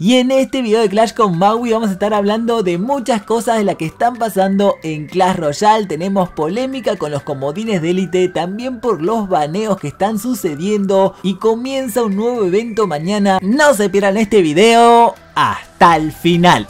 Y en este video de Clash con Mawi vamos a estar hablando de muchas cosas de las que están pasando en Clash Royale. Tenemos polémica con los comodines de élite, también por los baneos que están sucediendo, y comienza un nuevo evento mañana. No se pierdan este video hasta el final.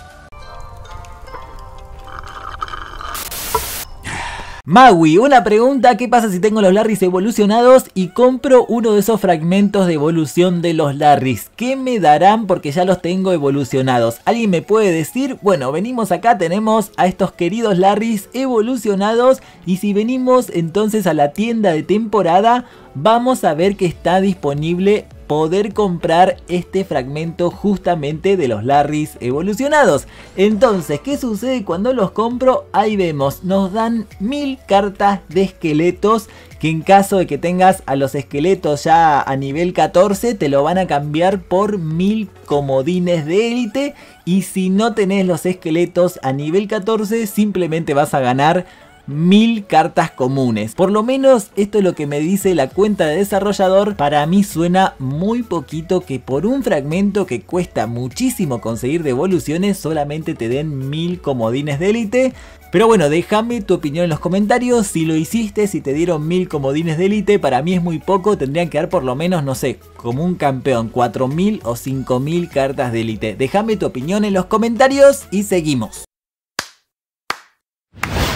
Mawi, una pregunta: ¿qué pasa si tengo los Larrys evolucionados y compro uno de esos fragmentos de evolución de los Larrys? ¿Qué me darán porque ya los tengo evolucionados? ¿Alguien me puede decir? Bueno, venimos acá, tenemos a estos queridos Larrys evolucionados, y si venimos entonces a la tienda de temporada, vamos a ver que está disponible poder comprar este fragmento justamente de los Larrys evolucionados. Entonces, ¿qué sucede cuando los compro? Ahí vemos, nos dan 1000 cartas de esqueletos, que en caso de que tengas a los esqueletos ya a nivel 14, te lo van a cambiar por 1000 comodines de élite. Y si no tenés los esqueletos a nivel 14, simplemente vas a ganar 1000 cartas comunes. Por lo menos esto es lo que me dice la cuenta de desarrollador. Para mí suena muy poquito que por un fragmento que cuesta muchísimo conseguir de evoluciones solamente te den 1000 comodines de élite. Pero bueno, déjame tu opinión en los comentarios si lo hiciste, si te dieron 1000 comodines de élite. Para mí es muy poco, tendrían que dar por lo menos, no sé, como un campeón, 4000 o 5000 cartas de élite. Déjame tu opinión en los comentarios y seguimos.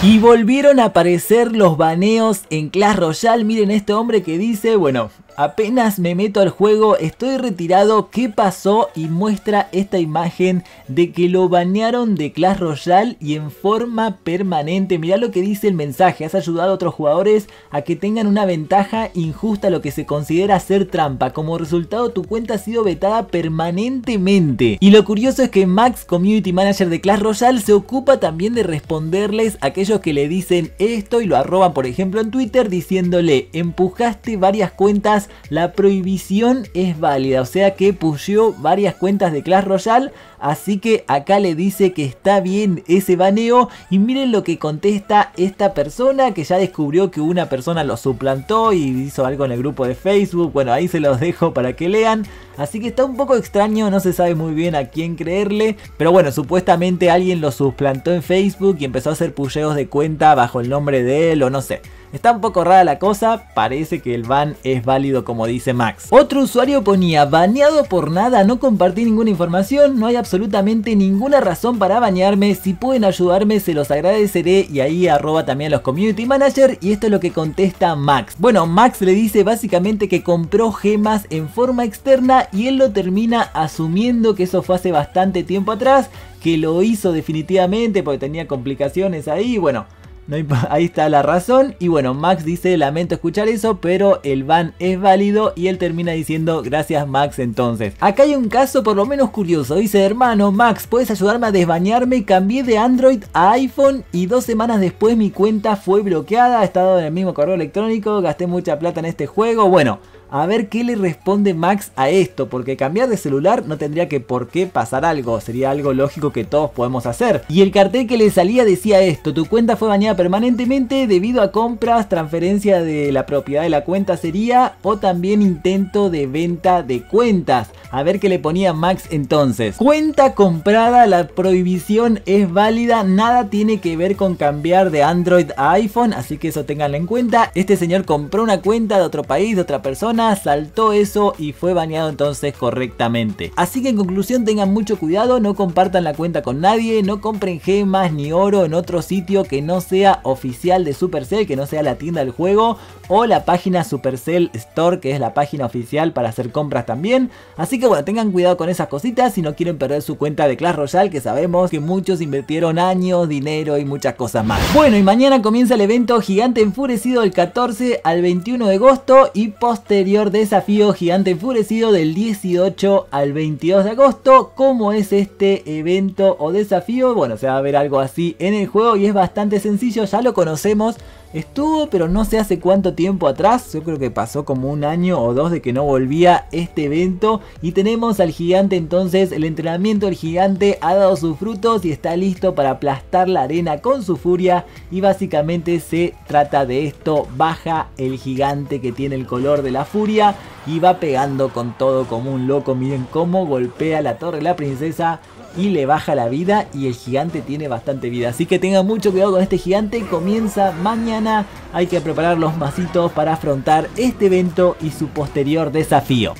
Y volvieron a aparecer los baneos en Clash Royale. Miren este hombre que dice, bueno, apenas me meto al juego, estoy retirado, ¿qué pasó? Y muestra esta imagen de que lo banearon de Clash Royale y en forma permanente. Mirá lo que dice el mensaje: has ayudado a otros jugadores a que tengan una ventaja injusta, lo que se considera ser trampa. Como resultado, tu cuenta ha sido vetada permanentemente. Y lo curioso es que Max, Community Manager de Clash Royale, se ocupa también de responderles a aquellos que le dicen esto y lo arroban, por ejemplo, en Twitter, diciéndole: empujaste varias cuentas, la prohibición es válida. O sea que pusheó varias cuentas de Clash Royale, así que acá le dice que está bien ese baneo. Y miren lo que contesta esta persona, que ya descubrió que una persona lo suplantó y hizo algo en el grupo de Facebook. Bueno, ahí se los dejo para que lean. Así que está un poco extraño, no se sabe muy bien a quién creerle, pero bueno, supuestamente alguien lo suplantó en Facebook y empezó a hacer pusheos de cuenta bajo el nombre de él, o no sé. Está un poco rara la cosa, parece que el ban es válido como dice Max. Otro usuario ponía: baneado por nada, no compartí ninguna información, no hay absolutamente ninguna razón para banearme, si pueden ayudarme se los agradeceré. Y ahí arroba también a los community manager, y esto es lo que contesta Max. Bueno, Max le dice básicamente que compró gemas en forma externa y él lo termina asumiendo, que eso fue hace bastante tiempo atrás, que lo hizo definitivamente porque tenía complicaciones ahí, bueno. No, ahí está la razón. Y bueno, Max dice: lamento escuchar eso, pero el ban es válido. Y él termina diciendo: gracias Max. Entonces, acá hay un caso por lo menos curioso. Dice: hermano Max, ¿puedes ayudarme a desbanearme? Cambié de Android a iPhone y 2 semanas después mi cuenta fue bloqueada. He estado en el mismo correo electrónico, gasté mucha plata en este juego. Bueno, a ver qué le responde Max a esto, porque cambiar de celular no tendría que por qué pasar algo, sería algo lógico que todos podemos hacer. Y el cartel que le salía decía esto: tu cuenta fue baneada permanentemente debido a compras, transferencia de la propiedad de la cuenta sería, o también intento de venta de cuentas. A ver qué le ponía Max entonces: cuenta comprada, la prohibición es válida, nada tiene que ver con cambiar de Android a iPhone, así que eso ténganlo en cuenta. Este señor compró una cuenta de otro país, de otra persona, saltó eso y fue baneado entonces correctamente. Así que en conclusión, tengan mucho cuidado, no compartan la cuenta con nadie, no compren gemas ni oro en otro sitio que no sea oficial de Supercell, que no sea la tienda del juego o la página Supercell Store, que es la página oficial para hacer compras también. Así que bueno, tengan cuidado con esas cositas si no quieren perder su cuenta de Clash Royale, que sabemos que muchos invirtieron años, dinero y muchas cosas más. Bueno, y mañana comienza el evento Gigante Enfurecido del 14 al 21 de agosto y posterior desafío Gigante Enfurecido del 18 al 22 de agosto. ¿Cómo es este evento o desafío? Bueno, se va a ver algo así en el juego y es bastante sencillo, ya lo conocemos. Estuvo, pero no sé hace cuánto tiempo atrás, yo creo que pasó como un año o dos de que no volvía este evento. Y tenemos al gigante entonces, el entrenamiento del gigante ha dado sus frutos y está listo para aplastar la arena con su furia. Y básicamente se trata de esto, baja el gigante que tiene el color de la furia y va pegando con todo como un loco. Miren cómo golpea la torre la princesa y le baja la vida, y el gigante tiene bastante vida, así que tengan mucho cuidado con este gigante. Comienza mañana, hay que preparar los macitos para afrontar este evento y su posterior desafío.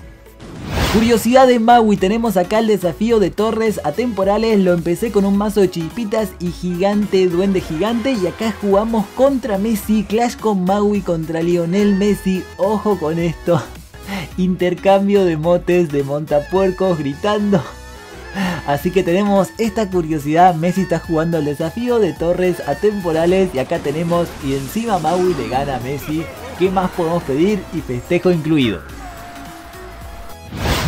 Curiosidad de Mawi, tenemos acá el desafío de torres atemporales, lo empecé con un mazo de chispitas y gigante, duende gigante, y acá jugamos contra Messi, Clash con Mawi contra Lionel Messi, ojo con esto, intercambio de motes de montapuercos gritando. Así que tenemos esta curiosidad, Messi está jugando el desafío de torres atemporales y acá tenemos, y encima Mawi le gana a Messi, ¿qué más podemos pedir? Y festejo incluido.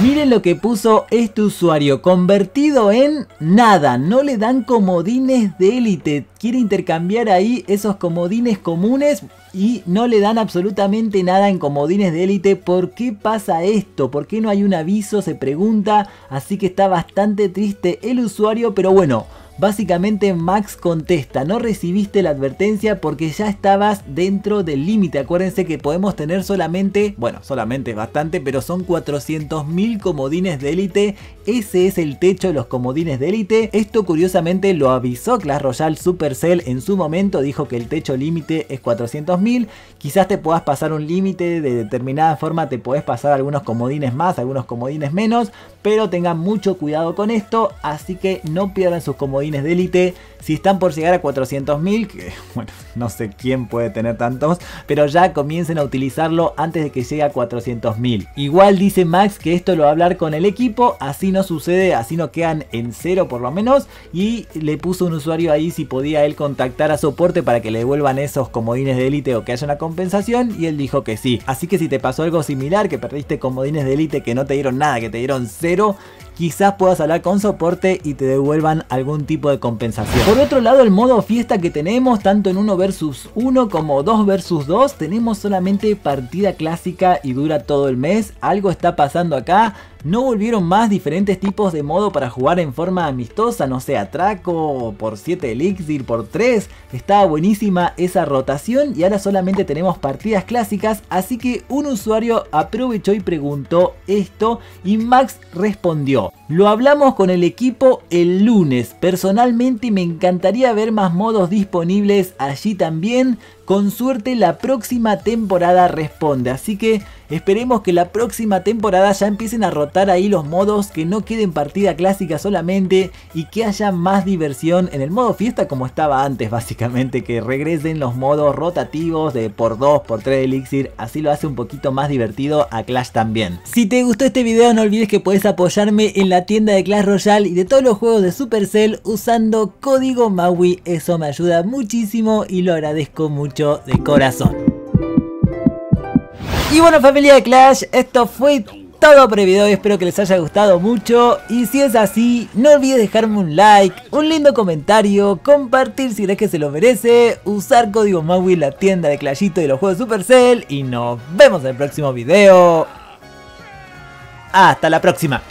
Miren lo que puso este usuario, convertido en nada, no le dan comodines de élite, quiere intercambiar ahí esos comodines comunes y no le dan absolutamente nada en comodines de élite. ¿Por qué pasa esto? ¿Por qué no hay un aviso? Se pregunta, así que está bastante triste el usuario, pero bueno. Básicamente Max contesta, no recibiste la advertencia porque ya estabas dentro del límite. Acuérdense que podemos tener solamente, bueno, solamente es bastante, pero son 400.000 comodines de élite. Ese es el techo de los comodines de élite. Esto curiosamente lo avisó Clash Royale Supercell en su momento, dijo que el techo límite es 400.000. Quizás te puedas pasar un límite, de determinada forma te podés pasar algunos comodines más, algunos comodines menos, pero tengan mucho cuidado con esto, así que no pierdan sus comodines de élite. Si están por llegar a 400.000, que bueno, no sé quién puede tener tantos, pero ya comiencen a utilizarlo antes de que llegue a 400.000. Igual dice Max que esto lo va a hablar con el equipo, así no sucede, así no quedan en cero por lo menos, y le puso un usuario ahí si podía él contactar a soporte para que le devuelvan esos comodines de élite o que haya una compensación, y él dijo que sí. Así que si te pasó algo similar, que perdiste comodines de élite, que no te dieron nada, que te dieron cero, quizás puedas hablar con soporte y te devuelvan algún tipo de compensación. Por otro lado, el modo fiesta que tenemos, tanto en 1 versus 1 como 2 versus 2, tenemos solamente partida clásica y dura todo el mes. Algo está pasando acá. No volvieron más diferentes tipos de modo para jugar en forma amistosa, no sé, atraco, por 7 elixir, por 3. Estaba buenísima esa rotación y ahora solamente tenemos partidas clásicas. Así que un usuario aprovechó y preguntó esto y Max respondió. Lo hablamos con el equipo el lunes. Personalmente me encantaría ver más modos disponibles allí también. Con suerte la próxima temporada responde. Así que esperemos que la próxima temporada ya empiecen a rotar ahí los modos, que no queden partida clásica solamente y que haya más diversión en el modo fiesta como estaba antes básicamente. Que regresen los modos rotativos de por 2, por 3 elixir, así lo hace un poquito más divertido a Clash también. Si te gustó este video no olvides que podés apoyarme en la tienda de Clash Royale y de todos los juegos de Supercell usando código Mawi. Eso me ayuda muchísimo y lo agradezco mucho de corazón. Y bueno, familia de Clash, esto fue todo por el video, espero que les haya gustado mucho y si es así no olvides dejarme un like, un lindo comentario, compartir si crees que se lo merece, usar código Mawi en la tienda de Clashito y los juegos de Supercell y nos vemos en el próximo video. Hasta la próxima.